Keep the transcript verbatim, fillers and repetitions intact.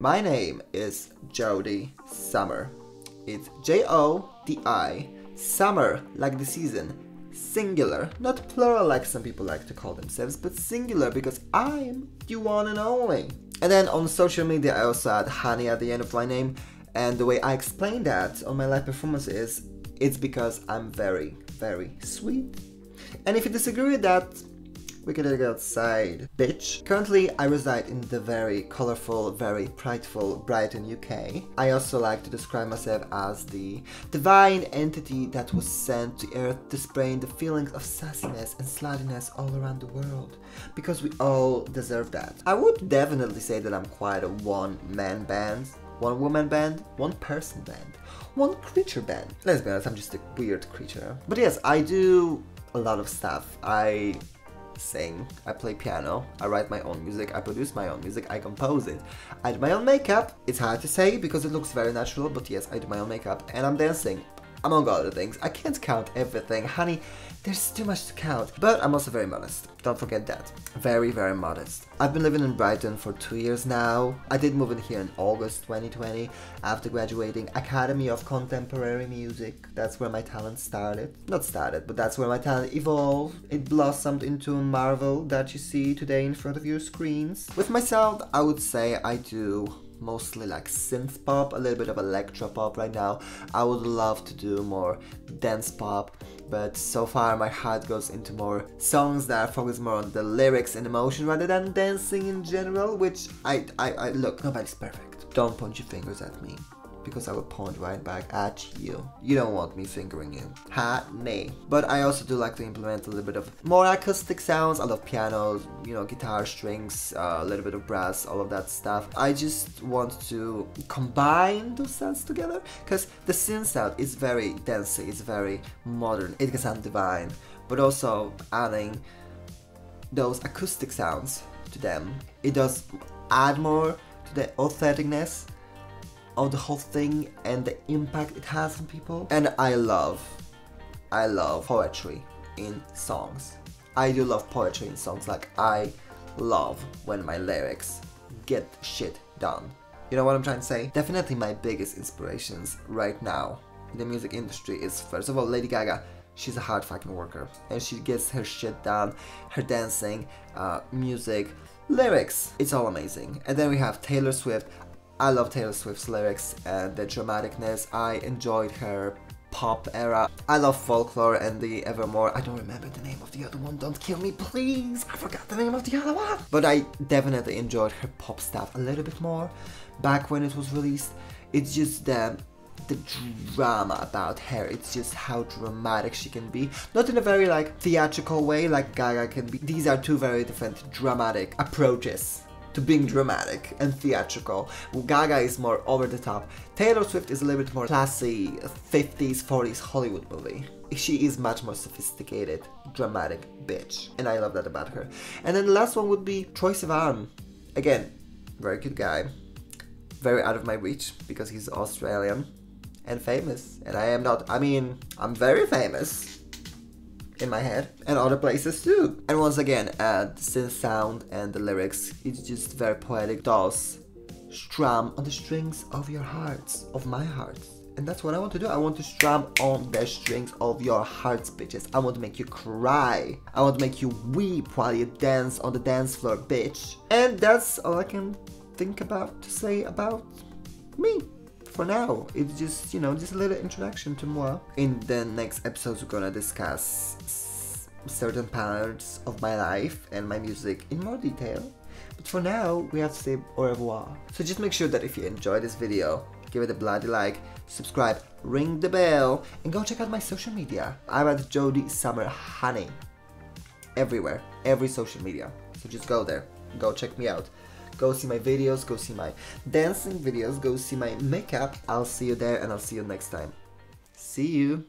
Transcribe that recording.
My name is Jodi Summer. It's J O D I, summer like the season, singular, not plural like some people like to call themselves, but singular because I'm the one and only. And then on social media I also add honey at the end of my name, and the way I explain that on my live performance is it's because I'm very, very sweet. And if you disagree with that, we can go outside, bitch. Currently, I reside in the very colorful, very prideful Brighton, U K. I also like to describe myself as the divine entity that was sent to Earth to spread the feelings of sassiness and sluttiness all around the world, because we all deserve that. I would definitely say that I'm quite a one-man band, one-woman band, one-person band, one-creature band. Let's be honest, I'm just a weird creature. But yes, I do a lot of stuff. I sing, I play piano, I write my own music, I produce my own music, I compose it, I do my own makeup. It's hard to say because it looks very natural, but yes, I do my own makeup, and I'm dancing, among other things. I can't count everything, honey, there's too much to count. But I'm also very modest, don't forget that. Very, very modest. I've been living in Brighton for two years now. I did move in here in August twenty twenty after graduating Academy of Contemporary Music. That's where my talent started. Not started, but that's where my talent evolved. It blossomed into a marvel that you see today in front of your screens. With myself, I would say I do mostly like synth pop, a little bit of electro pop right now. I would love to do more dance pop, but so far my heart goes into more songs that focus more on the lyrics and emotion rather than dancing in general, which I, I, I look, nobody's perfect. Don't point your fingers at me, because I will point right back at you. You don't want me fingering you. Ha, nay. But I also do like to implement a little bit of more acoustic sounds. I love piano, you know, guitar, strings, uh, a little bit of brass, all of that stuff. I just want to combine those sounds together, because the synth sound is very dancey, it's very modern, it can sound divine, but also adding those acoustic sounds to them, it does add more to the authenticness of the whole thing and the impact it has on people. And I love, I love poetry in songs. I do love poetry in songs. Like, I love when my lyrics get shit done. You know what I'm trying to say? Definitely my biggest inspirations right now in the music industry is, first of all, Lady Gaga. She's a hard fucking worker, and she gets her shit done, her dancing, uh, music, lyrics. It's all amazing. And then we have Taylor Swift. I love Taylor Swift's lyrics and the dramaticness. I enjoyed her pop era. I love folklore and the evermore. I don't remember the name of the other one. Don't kill me, please. I forgot the name of the other one. But I definitely enjoyed her pop stuff a little bit more back when it was released. It's just the, the drama about her. It's just how dramatic she can be. Not in a very like theatrical way like Gaga can be. These are two very different dramatic approaches to being dramatic and theatrical. Gaga is more over the top. Taylor Swift is a little bit more classy, fifties, forties Hollywood movie. She is much more sophisticated, dramatic bitch. And I love that about her. And then the last one would be Troye Sivan. Again, very cute guy. Very out of my reach because he's Australian and famous. And I am not, I mean, I'm very famous in my head and other places too. And once again, uh, the synth sound and the lyrics, it's just very poetic. Does strum on the strings of your hearts, of my hearts. And that's what I want to do. I want to strum on the strings of your hearts, bitches. I want to make you cry. I want to make you weep while you dance on the dance floor, bitch. And that's all I can think about to say about me. For now, it's just, you know, just a little introduction to moi. In the next episodes, we're gonna discuss s certain parts of my life and my music in more detail. But for now, we have to say au revoir. So just make sure that if you enjoyed this video, give it a bloody like, subscribe, ring the bell, and go check out my social media. I'm at Jodi Summer Honey. Everywhere, every social media. So just go there, go check me out. Go see my videos, go see my dancing videos, go see my makeup. I'll see you there, and I'll see you next time. See you!